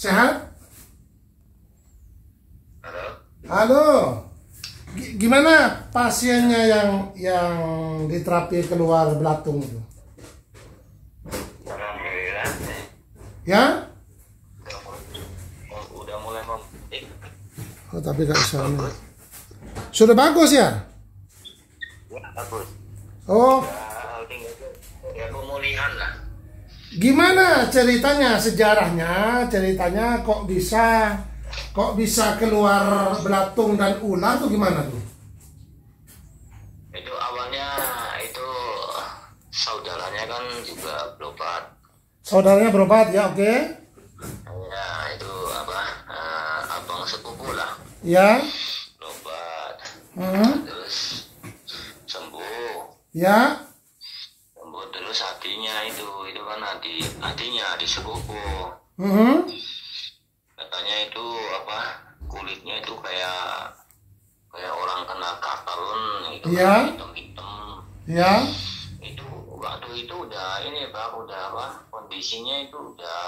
Sehat? Halo? Halo. Gimana pasiennya yang diterapi keluar belatung itu? Alhamdulillah. Ya? Udah mulai membaik. Oh, tapi gak bisa. Sudah bagus ya? Ya, bagus. Oh. Ya, pemulihan lah. Gimana ceritanya, sejarahnya, ceritanya kok bisa keluar belatung dan ular tuh gimana tuh? Itu awalnya itu saudaranya kan juga berobat. Saudaranya berobat ya, oke. Okay. Ya, itu abang sepupu lah. Ya. Berobat. Terus sembuh. Ya. Terus hatinya itu kan hatinya disepupu. Katanya itu kulitnya itu kayak orang kena katalun gitu, yeah. Hitam-hitam. Ya. Yeah. Itu waktu itu udah ini Pak, kondisinya itu udah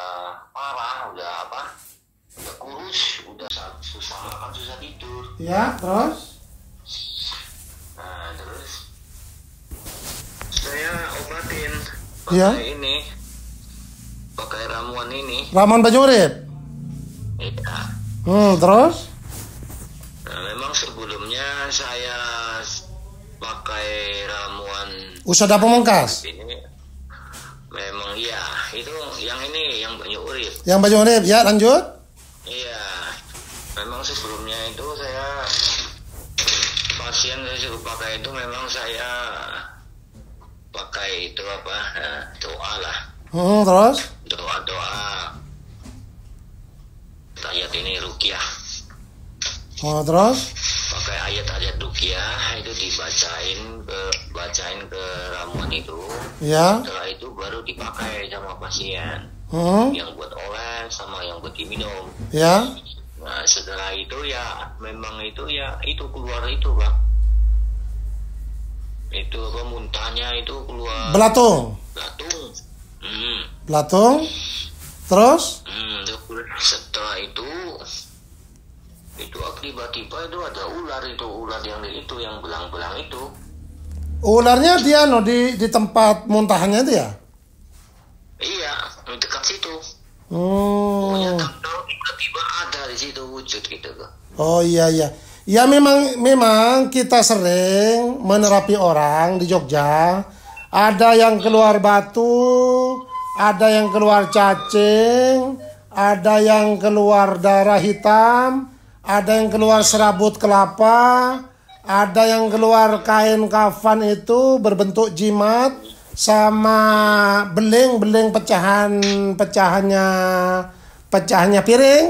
parah, udah kurus, udah susah makan, susah tidur. Ya, yeah, terus? Nah, terus saya obatin pakai ya. Ini pakai ramuan ini, Rahman Banyu Urip ya. Terus? Nah, memang sebelumnya saya pakai ramuan usada pemungkas ini. Memang iya, itu yang ini, yang Banyu Urip. Yang Banyu Urip ya, lanjut. Iya, memang sebelumnya itu saya pasien saya suruh pakai itu, memang saya pakai itu doa lah. Terus? Doa ayat ini ruqyah. Terus? Pakai ayat-ayat ruqyah itu dibacain ke ramuan itu. Ya. Setelah itu baru dipakai sama pasien. Yang buat oles sama yang buat diminum. Ya. Nah, setelah itu ya memang itu ya itu keluar itu Pak. Itu muntahnya itu keluar belatung. Terus setelah itu tiba-tiba itu ada ular itu yang belang-belang itu. Ularnya dia di tempat muntahannya itu ya? Iya, dekat situ. Pokoknya tiba-tiba ada di situ wujud gitu. Oh iya. Ya memang kita sering menerapi orang di Jogja. Ada yang keluar batu, ada yang keluar cacing, ada yang keluar darah hitam, ada yang keluar serabut kelapa, ada yang keluar kain kafan itu berbentuk jimat, sama beling-beling pecahannya piring.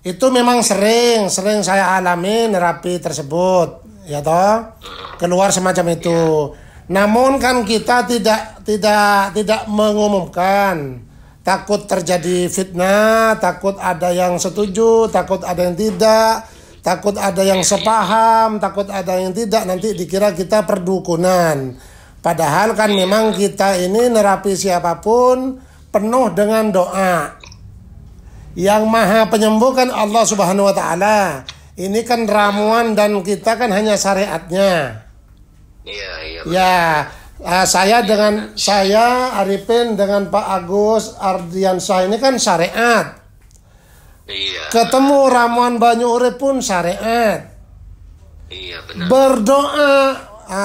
Itu memang sering saya alami nerapi tersebut, ya toh, keluar semacam itu. Namun kan kita tidak mengumumkan, takut terjadi fitnah, takut ada yang setuju, takut ada yang tidak, takut ada yang sepaham, takut ada yang tidak, nanti dikira kita perdukunan. Padahal kan memang kita ini nerapi siapapun penuh dengan doa. Yang maha penyembuh kan Allah Subhanahu wa ta'ala. Ini kan ramuan dan kita kan hanya syariatnya. Iya. Ya, saya Arifin dengan Pak Agus Ardiansyah ini kan syariat. Iya. Ketemu ramuan Banyu Urip pun syariat. Iya, benar. Berdoa,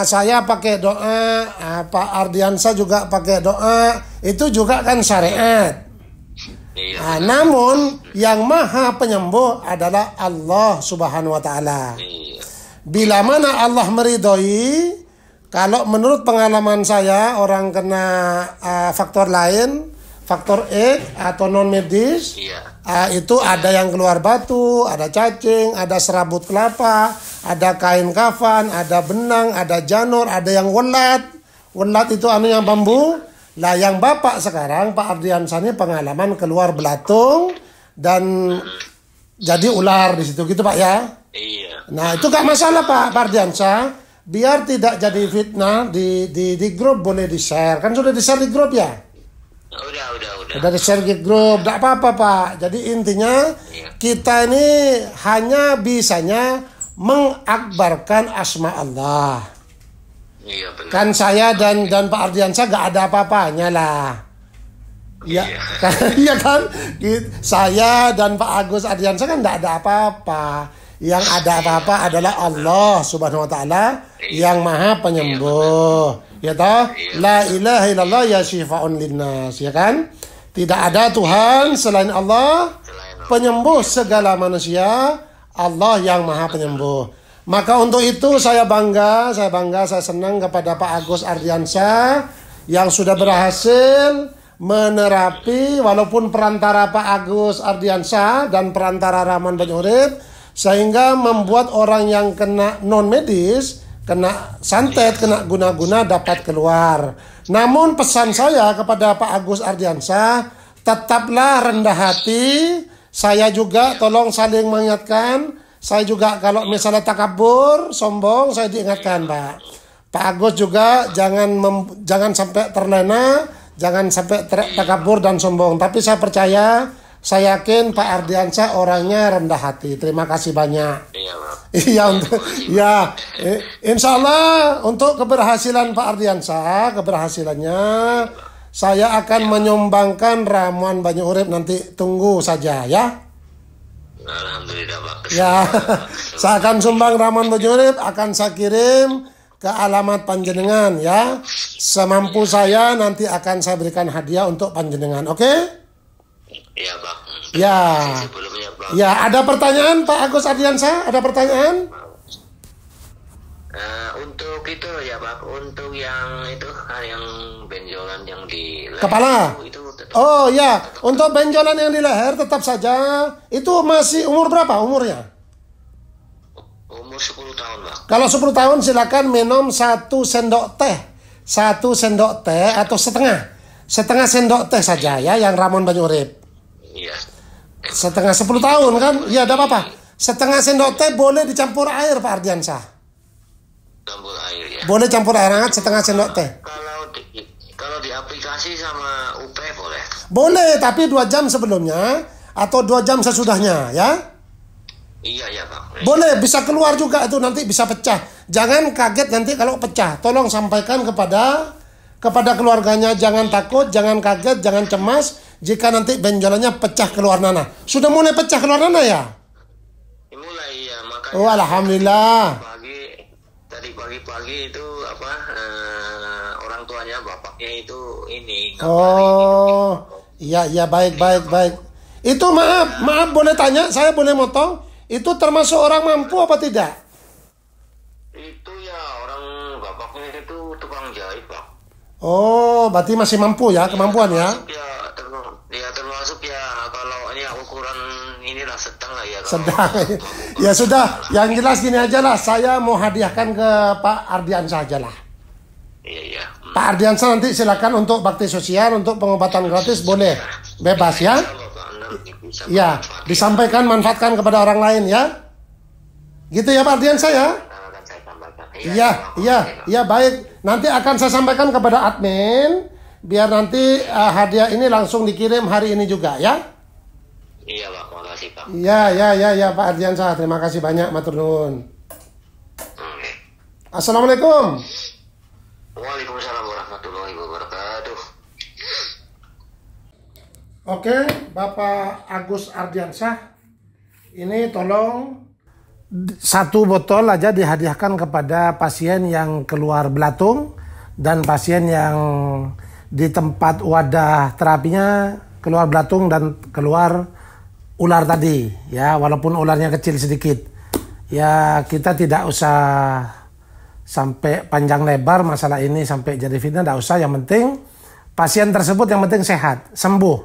saya pakai doa, Pak Ardiansyah juga pakai doa, itu juga kan syariat. Nah, namun yang maha penyembuh adalah Allah Subhanahu wa ta'ala. Bila mana Allah meridhoi, kalau menurut pengalaman saya orang kena faktor lain, faktor X atau non medis, itu ada yang keluar batu, ada cacing, ada serabut kelapa, ada kain kafan, ada benang, ada janur, ada yang welat itu yang bambu. Lah yang Bapak sekarang, Pak Ardiansyah ini pengalaman keluar belatung dan jadi ular di situ gitu Pak ya? Iya. Nah itu gak masalah Pak Ardiansyah, biar tidak jadi fitnah di grup boleh di share, kan sudah di share di grup ya? Udah. udah. Udah di-share ke grup, enggak apa-apa, Pak. Jadi intinya kita ini hanya bisanya mengakbarkan asma Allah. Iya, benar. Kan saya dan Pak Ardiansyah gak ada apa-apanya lah. Iya. Iya kan? Saya dan Pak Agus Ardiansyah kan gak ada apa-apa. Yang ada apa-apa adalah Allah Subhanahu wa taala yang Maha Penyembuh. Ya toh? La ilaha illallah ya syifaun linnas, ya kan? Tidak ada Tuhan selain Allah, penyembuh segala manusia, Allah yang Maha Penyembuh. Maka untuk itu saya bangga, saya senang kepada Pak Agus Ardiansyah yang sudah berhasil menerapi, walaupun perantara Pak Agus Ardiansyah dan perantara Rahman Banyu Urip, sehingga membuat orang yang kena non medis, kena santet, kena guna-guna dapat keluar. Namun pesan saya kepada Pak Agus Ardiansyah, tetaplah rendah hati. Saya juga tolong saling mengingatkan. Saya juga kalau misalnya takabur, sombong, saya diingatkan, Pak. Pak Agus juga jangan sampai terlena, jangan sampai takabur dan sombong. Tapi saya percaya, saya yakin Pak Ardiansyah orangnya rendah hati. Terima kasih banyak. Iya, insya Allah untuk keberhasilan Pak Ardiansyah, keberhasilannya, saya akan menyumbangkan Rahman Banyu Urip, nanti tunggu saja ya. Alhamdulillah, Pak. Ya, saya akan sumbang Rahman Banyu Urip, akan saya kirim ke alamat panjenengan ya. Semampu saya nanti akan saya berikan hadiah untuk panjenengan, oke? Iya, Pak. Ya. Ya, ada pertanyaan Pak Agus Ardiansyah? Ada pertanyaan? Untuk itu ya, Pak, untuk yang itu yang benjolan yang di leher, kepala itu, oh ya, untuk benjolan yang di leher tetap saja. Itu masih umur berapa umurnya? Umur 10 tahun, Pak. Kalau 10 tahun silakan minum 1 sendok teh atau setengah sendok teh saja ya, yang Rahman Banyu Urip. Iya. Setengah 10 tahun kan? Iya, ada apa-apa. Setengah sendok teh boleh dicampur air, Pak Ardiansyah. Campur air ya. Boleh campur air hangat setengah sendok teh. Kalau di aplikasi sama UP boleh. Boleh, tapi 2 jam sebelumnya atau 2 jam sesudahnya ya. Iya ya, Pak. Boleh, bisa keluar juga itu, nanti bisa pecah. Jangan kaget nanti kalau pecah. Tolong sampaikan kepada keluarganya, jangan takut, jangan kaget, jangan cemas jika nanti benjolannya pecah keluar nanah. Sudah mulai pecah keluar nanah ya? Mulai ya, makanya. Oh, alhamdulillah. Pagi itu apa, orang tuanya bapaknya itu ini. Oh iya, baik. Itu maaf, boleh tanya, saya boleh motong, itu termasuk orang mampu apa tidak? Itu ya, orang bapaknya itu tukang jahit, Pak. Oh, berarti masih mampu ya, kemampuan ya. Ya termasuk ya, kalau ini ukuran inilah sedang lah ya. Sedang. Ya sudah, yang jelas gini aja lah, saya mau hadiahkan ke Pak Ardiansyah aja lah. Iya. Pak Ardiansyah nanti silakan untuk bakti sosial, untuk pengobatan gratis boleh, bebas ya. Iya, disampaikan, manfaatkan kepada orang lain ya. Gitu ya Pak Ardiansyah ya. Iya, baik. Nanti akan saya sampaikan kepada admin, biar nanti hadiah ini langsung dikirim hari ini juga ya. Iya, Pak, makasih, Pak. Iya, Pak Ardiansyah, terima kasih banyak, matur nuwun. Assalamualaikum. Waalaikumsalam warahmatullahi wabarakatuh. Oke, Bapak Agus Ardiansyah, ini tolong 1 botol aja dihadiahkan kepada pasien yang keluar belatung dan pasien yang di tempat wadah terapinya keluar belatung dan keluar ular tadi ya, walaupun ularnya kecil sedikit ya. Kita tidak usah sampai panjang lebar masalah ini sampai jadi fitnah, tidak usah. Yang penting pasien tersebut yang penting sehat, sembuh,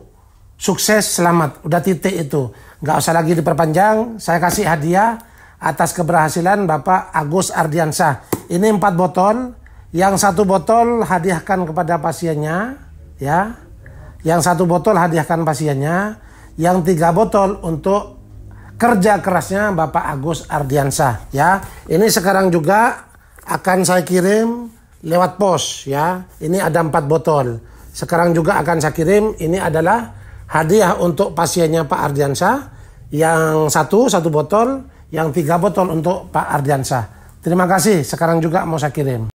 sukses, selamat, udah titik itu, nggak usah lagi diperpanjang. Saya kasih hadiah atas keberhasilan Bapak Agus Ardiansyah ini 4 botol. Yang 1 botol hadiahkan kepada pasiennya, ya. Yang 1 botol hadiahkan pasiennya. Yang 3 botol untuk kerja kerasnya Bapak Agus Ardiansyah, ya. Ini sekarang juga akan saya kirim lewat pos, ya. Ini ada 4 botol. sekarang juga akan saya kirim. Ini adalah hadiah untuk pasiennya Pak Ardiansyah. Yang satu botol, yang 3 botol untuk Pak Ardiansyah. Terima kasih, sekarang juga mau saya kirim.